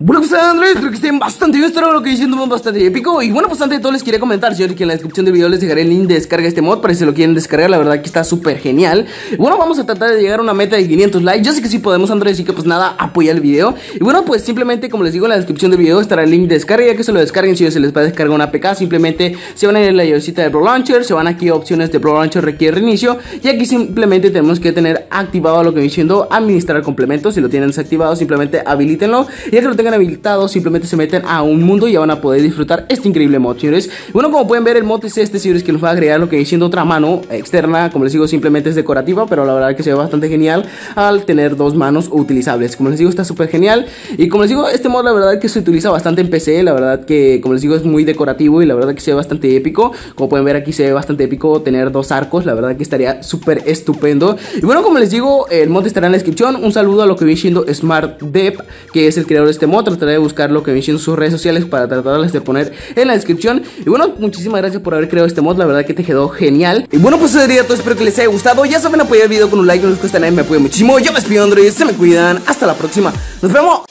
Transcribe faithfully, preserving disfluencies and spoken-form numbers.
Bueno, pues Andrés, espero que estén bastante bien. Este lo que hice, un mod bastante épico. Y bueno, pues antes de todo les quería comentar, señores, que en la descripción del video les dejaré el link de descarga de este mod para que se lo quieren descargar. La verdad que está súper genial. Bueno, vamos a tratar de llegar a una meta de quinientos likes. Yo sé que sí podemos, Andrés, así que pues nada, apoya el video. Y bueno, pues simplemente, como les digo, en la descripción del video estará el link de descarga. Ya que se lo descarguen, si se les va a descargar una A P K, simplemente se van a ir a la ayudcita de Pro Launcher. Se van aquí a opciones de Pro Launcher, requiere reinicio. Y aquí simplemente tenemos que tener activado lo que viene siendo administrar complementos. Si lo tienen desactivado, simplemente habilítenlo. Y ya que lo tengan habilitados, simplemente se meten a un mundo y ya van a poder disfrutar este increíble mod, señores. Bueno, como pueden ver, el mod es este, señores, que nos va a agregar lo que viene siendo otra mano externa. Como les digo, simplemente es decorativa, pero la verdad que se ve bastante genial al tener dos manos utilizables. Como les digo, está súper genial. Y como les digo, este mod la verdad que se utiliza bastante en P C. La verdad que, como les digo, es muy decorativo y la verdad que se ve bastante épico. Como pueden ver, aquí se ve bastante épico tener dos arcos. La verdad que estaría súper estupendo. Y bueno, como les digo, el mod estará en la descripción. Un saludo a lo que viene siendo SmartDev, que es el creador de este mod. Trataré de buscar lo que viene siendo sus redes sociales para tratarles de poner en la descripción. Y bueno, muchísimas gracias por haber creado este mod. La verdad que te quedó genial. Y bueno, pues eso sería todo. Espero que les haya gustado. Ya saben, apoyar el video con un like, no les cuesta nada, me apoyan muchísimo. Yo me despido, Android, se me cuidan. Hasta la próxima. Nos vemos.